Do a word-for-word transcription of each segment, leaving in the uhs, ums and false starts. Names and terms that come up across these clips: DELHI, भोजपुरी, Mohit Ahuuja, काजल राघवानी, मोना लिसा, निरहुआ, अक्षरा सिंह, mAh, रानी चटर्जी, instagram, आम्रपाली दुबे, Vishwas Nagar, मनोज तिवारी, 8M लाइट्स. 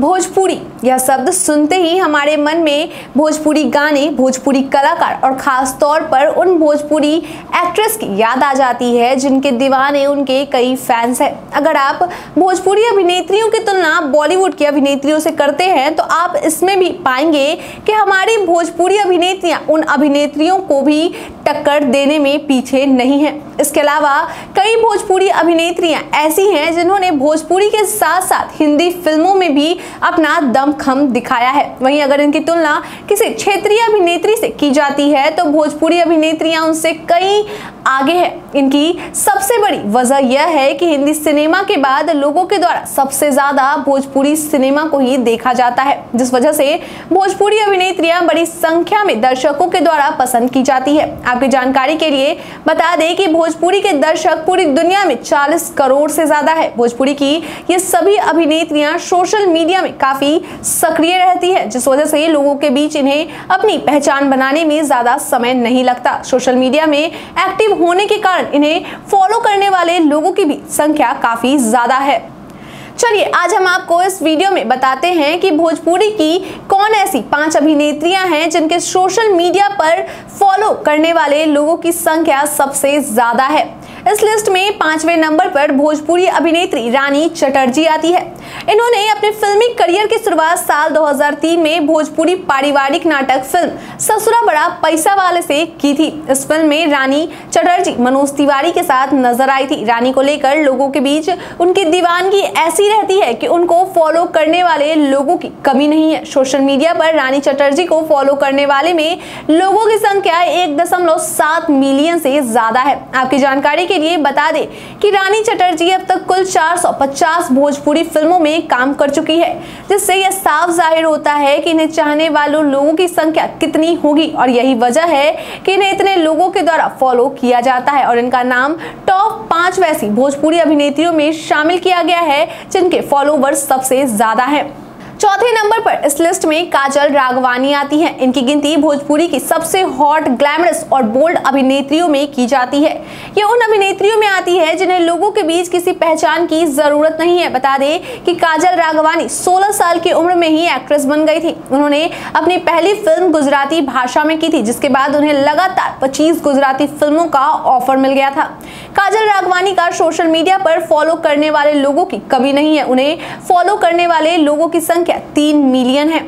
भोजपुरी, यह शब्द सुनते ही हमारे मन में भोजपुरी गाने, भोजपुरी कलाकार और ख़ास तौर पर उन भोजपुरी एक्ट्रेस की याद आ जाती है जिनके दीवाने उनके कई फैंस हैं। अगर आप भोजपुरी अभिनेत्रियों की तुलना बॉलीवुड की अभिनेत्रियों से करते हैं तो आप इसमें भी पाएंगे कि हमारी भोजपुरी अभिनेत्रियां उन अभिनेत्रियों को भी टक्कर देने में पीछे नहीं हैं। इसके अलावा कई भोजपुरी अभिनेत्रियां ऐसी हैं जिन्होंने भोजपुरी के साथ साथ हिंदी फिल्मों में भी अपना दमखम दिखाया है। वहीं अगर इनकी तुलना किसी क्षेत्रीय अभिनेत्री से की जाती है तो भोजपुरी अभिनेत्रियां उनसे कई आगे हैं। इनकी सबसे बड़ी वजह यह है कि हिंदी सिनेमा के बाद लोगों के द्वारा सबसे ज़्यादा भोजपुरी सिनेमा को ही देखा जाता है, जिस वजह से भोजपुरी अभिनेत्रियां बड़ी संख्या में दर्शकों के द्वारा पसंद की जाती है। आपकी जानकारी के लिए बता दें कि भोजपुरी के दर्शक पूरी दुनिया में चालीस करोड़ से ज़्यादा है। भोजपुरी की ये सभी अभिनेत्रियां सोशल मीडिया में काफ़ी सक्रिय रहती है, जिस वजह से लोगों के बीच इन्हें अपनी पहचान बनाने में ज़्यादा समय नहीं लगता। सोशल मीडिया में एक्टिव होने के कारण इन्हें फॉलो करने वाले लोगों की भी संख्या काफ़ी ज़्यादा है। चलिए आज हम आपको इस वीडियो में बताते हैं कि भोजपुरी की कौन ऐसी पांच अभिनेत्रियां हैं जिनके सोशल मीडिया पर फॉलो करने वाले लोगों की संख्या सबसे ज़्यादा है। इस लिस्ट में पांचवें नंबर पर भोजपुरी अभिनेत्री रानी चटर्जी आती है। इन्होंने अपने फिल्मी करियर की शुरुआत साल दो हज़ार तीन में भोजपुरी पारिवारिक नाटक फिल्म ससुरा बड़ा पैसा वाले से की थी। इस फिल्म में रानी चटर्जी मनोज तिवारी के साथ नजर आई थी। रानी को लेकर लोगों के बीच उनकी दीवानगी ऐसी रहती है कि उनको फॉलो करने वाले लोगों की कमी नहीं है। सोशल मीडिया पर रानी चटर्जी को फॉलो करने वाले में लोगों की संख्या एक दशमलव सात मिलियन से ज्यादा है। आपकी जानकारी के लिए बता दें कि रानी चटर्जी अब तक कुल चार सौ पचास भोजपुरी फिल्मों में काम कर चुकी है, जिससे यह साफ जाहिर होता है कि इन्हें चाहने वालों लोगों की संख्या कितनी होगी और यही वजह है कि इन्हें इतने लोगों के द्वारा फॉलो किया जाता है और इनका नाम टॉप पांच वैसी भोजपुरी अभिनेत्रियों में शामिल किया गया है जिनके फॉलोवर्स सबसे ज्यादा हैं। चौथे नंबर पर इस लिस्ट में काजल राघवानी आती हैं। इनकी गिनती भोजपुरी की सबसे हॉट, ग्लैमरस और बोल्ड अभिनेत्रियों में की जाती है। ये उन अभिनेत्रियों में आती है जिन्हें लोगों के बीच किसी पहचान की ज़रूरत नहीं है। बता दें कि काजल राघवानी सोलह साल की उम्र में ही एक्ट्रेस बन गई थी। उन्होंने अपनी पहली फिल्म गुजराती भाषा में की थी, जिसके बाद उन्हें लगातार पच्चीस गुजराती फिल्मों का ऑफर मिल गया था। काजल राघवानी का सोशल मीडिया पर फॉलो करने वाले लोगों की कमी नहीं है। उन्हें फॉलो करने वाले लोगों की संख्या तीन मिलियन है।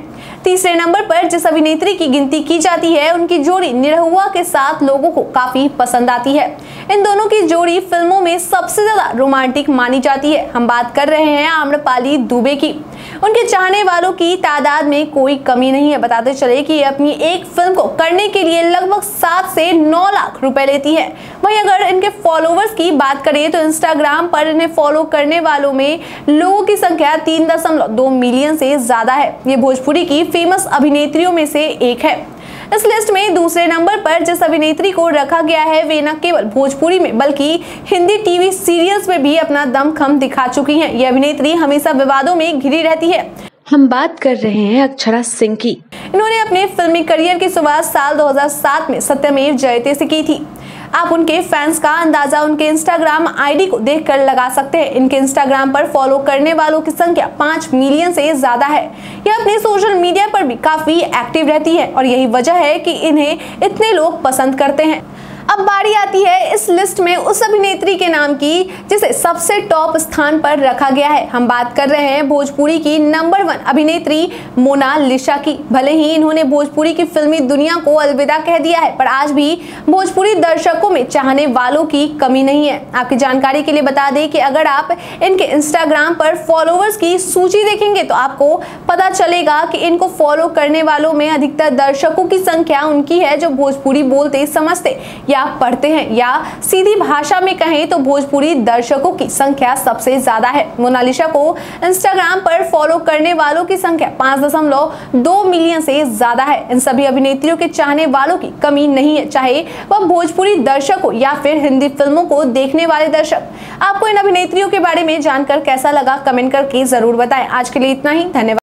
तीसरे नंबर पर जिस अभिनेत्री की गिनती की जाती है उनकी जोड़ी निरहुआ के साथ लोगों को काफी पसंद आती है। इन दोनों की जोड़ी फिल्मों में सबसे ज्यादा रोमांटिक मानी जाती है। हम बात कर रहे हैं आम्रपाली दुबे की। उनके चाहने वालों की तादाद में कोई कमी नहीं है। बताते चले कि अपनी एक फिल्म को करने के लिए लगभग सात से नौ लाख रुपए लेती है। वहीं अगर इनके फॉलोवर्स की बात करें तो इंस्टाग्राम पर इन्हें फॉलो करने वालों में लोगों की संख्या तीन दशमलव दो मिलियन से ज्यादा है। ये भोजपुरी की फेमस अभिनेत्रियों में से एक है। इस लिस्ट में दूसरे नंबर पर जिस अभिनेत्री को रखा गया है वे न केवल भोजपुरी में बल्कि हिंदी टीवी सीरियल्स में भी अपना दमखम दिखा चुकी हैं। ये अभिनेत्री हमेशा विवादों में घिरी रहती है। हम बात कर रहे हैं अक्षरा सिंह की। इन्होंने अपने फिल्मी करियर की शुरुआत साल दो हज़ार सात में सत्यमेव जयते से की थी। आप उनके फैंस का अंदाजा उनके इंस्टाग्राम आईडी को देखकर लगा सकते हैं। इनके इंस्टाग्राम पर फॉलो करने वालों की संख्या पाँच मिलियन से ज़्यादा है। यह अपने सोशल मीडिया पर भी काफ़ी एक्टिव रहती है और यही वजह है कि इन्हें इतने लोग पसंद करते हैं। अब बारी आती है इस लिस्ट में उस अभिनेत्री के नाम की जिसे सबसे टॉप स्थान पर रखा गया है। हम बात कर रहे हैं भोजपुरी की नंबर वन अभिनेत्री मोना लिसा की। भले ही इन्होंने भोजपुरी की फिल्मी दुनिया को अलविदा कह दिया है, पर आज भी भोजपुरी दर्शकों में चाहने वालों की कमी नहीं है। आपकी जानकारी के लिए बता दें कि अगर आप इनके इंस्टाग्राम पर फॉलोअर्स की सूची देखेंगे तो आपको पता चलेगा कि इनको फॉलो करने वालों में अधिकतर दर्शकों की संख्या उनकी है जो भोजपुरी बोलते, समझते या पढ़ते हैं, या सीधी भाषा में कहें तो भोजपुरी दर्शकों की संख्या सबसे ज्यादा है। मोना लिसा को इंस्टाग्राम पर फॉलो करने वालों की संख्या पाँच दशमलव दो मिलियन से ज्यादा है। इन सभी अभिनेत्रियों के चाहने वालों की कमी नहीं है, चाहे वह भोजपुरी दर्शक हो या फिर हिंदी फिल्मों को देखने वाले दर्शक। आपको इन अभिनेत्रियों के बारे में जानकर कैसा लगा कमेंट करके जरूर बताएं। आज के लिए इतना ही, धन्यवाद।